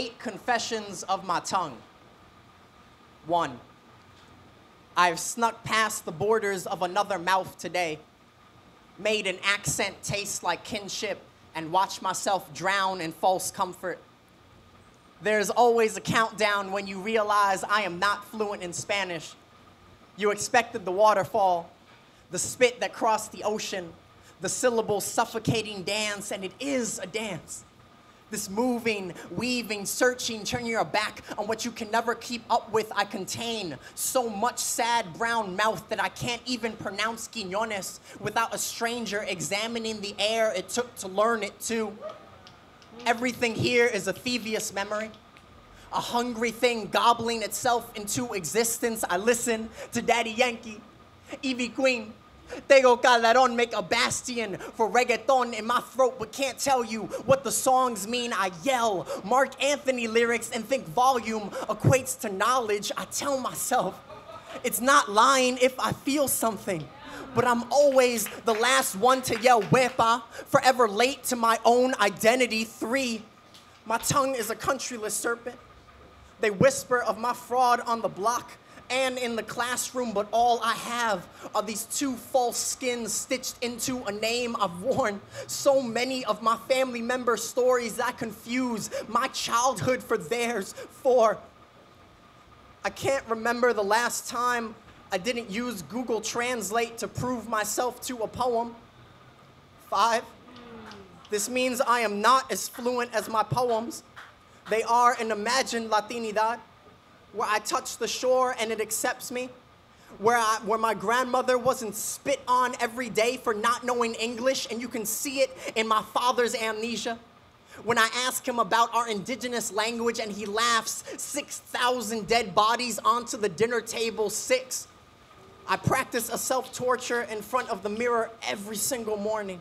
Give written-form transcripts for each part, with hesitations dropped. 8 confessions of my tongue. 1, I've snuck past the borders of another mouth today, made an accent taste like kinship, and watched myself drown in false comfort. There's always a countdown when you realize I am not fluent in Spanish. You expected the waterfall, the spit that crossed the ocean, the syllable suffocating dance, and it is a dance. This moving, weaving, searching, turning your back on what you can never keep up with. I contain so much sad brown mouth that I can't even pronounce Quiñones without a stranger examining the air it took to learn it too. Everything here is a thievius memory, a hungry thing gobbling itself into existence. I listen to Daddy Yankee, Evie Queen, Tego Calderon make a bastion for reggaeton in my throat, but can't tell you what the songs mean. I yell Mark Anthony lyrics and think volume equates to knowledge. I tell myself it's not lying if I feel something, but I'm always the last one to yell wepa, forever late to my own identity. 3, my tongue is a countryless serpent. They whisper of my fraud on the block and in the classroom, but all I have are these 2 false skins stitched into a name I've worn. So many of my family member stories that I confuse my childhood for theirs. 4, I can't remember the last time I didn't use Google Translate to prove myself to a poem. 5, this means I am not as fluent as my poems. They are an imagined Latinidad, where I touch the shore and it accepts me, where my grandmother wasn't spit on every day for not knowing English, and you can see it in my father's amnesia. When I ask him about our indigenous language and he laughs, 6,000 dead bodies onto the dinner table. 6, I practice a self-torture in front of the mirror every single morning.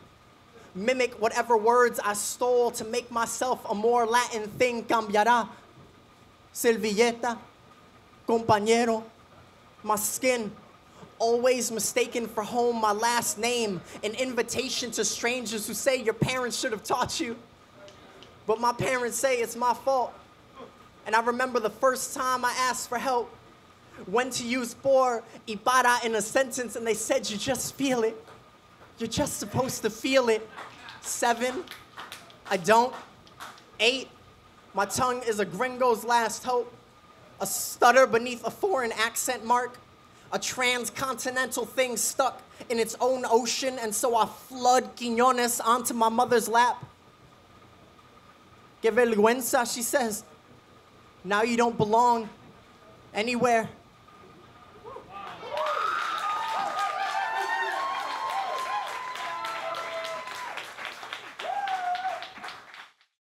Mimic whatever words I stole to make myself a more Latin thing. Cambiará, servilleta, compañero, my skin, always mistaken for home, my last name, an invitation to strangers who say your parents should have taught you, but my parents say it's my fault. And I remember the first time I asked for help, when to use por y para in a sentence, and they said, you just feel it. You're just supposed to feel it. 7, I don't. 8, my tongue is a gringo's last hope, a stutter beneath a foreign accent mark, a transcontinental thing stuck in its own ocean, and so I flood Quiñones onto my mother's lap. Que vergüenza, she says. Now you don't belong anywhere.